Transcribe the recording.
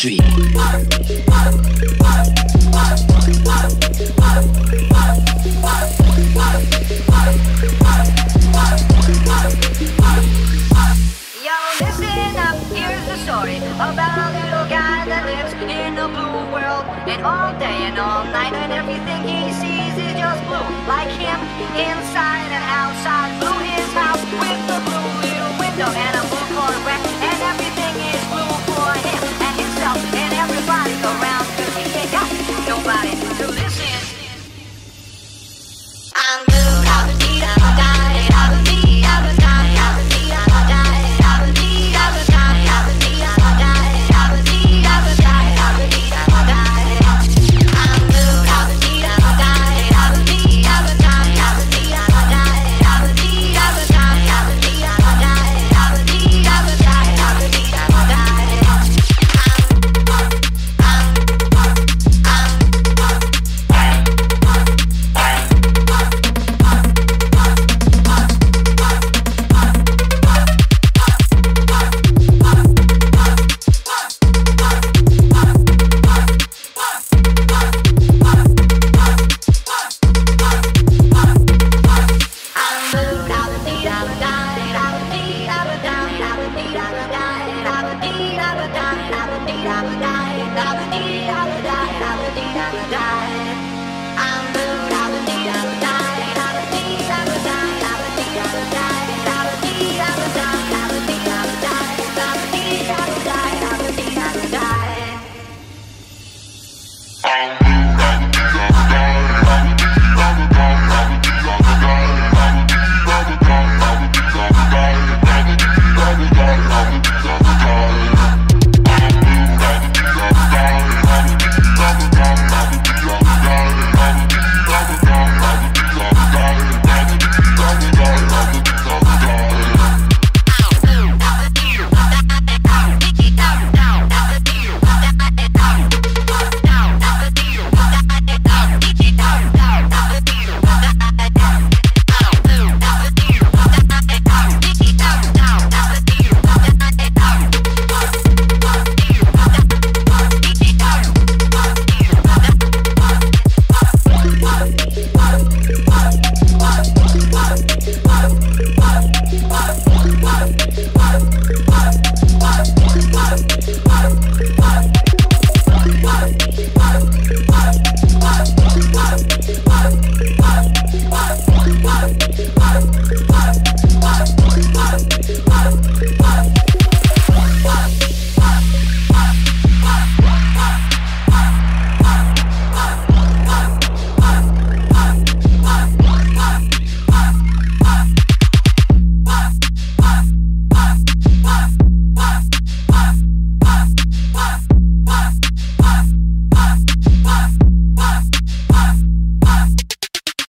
street. Yo, listen up, here's the story about a little guy that lives in a blue world. And all day and all night, and everything he sees is just blue. Like him, inside and outside, blue his house with the blue little window and a blue Corvette. And everything is blue for him and himself and everybody around, cause he ain't got nobody to listen. I'm blue, I'm blue, I'm dying, I'm blue, I'm blue. Bye.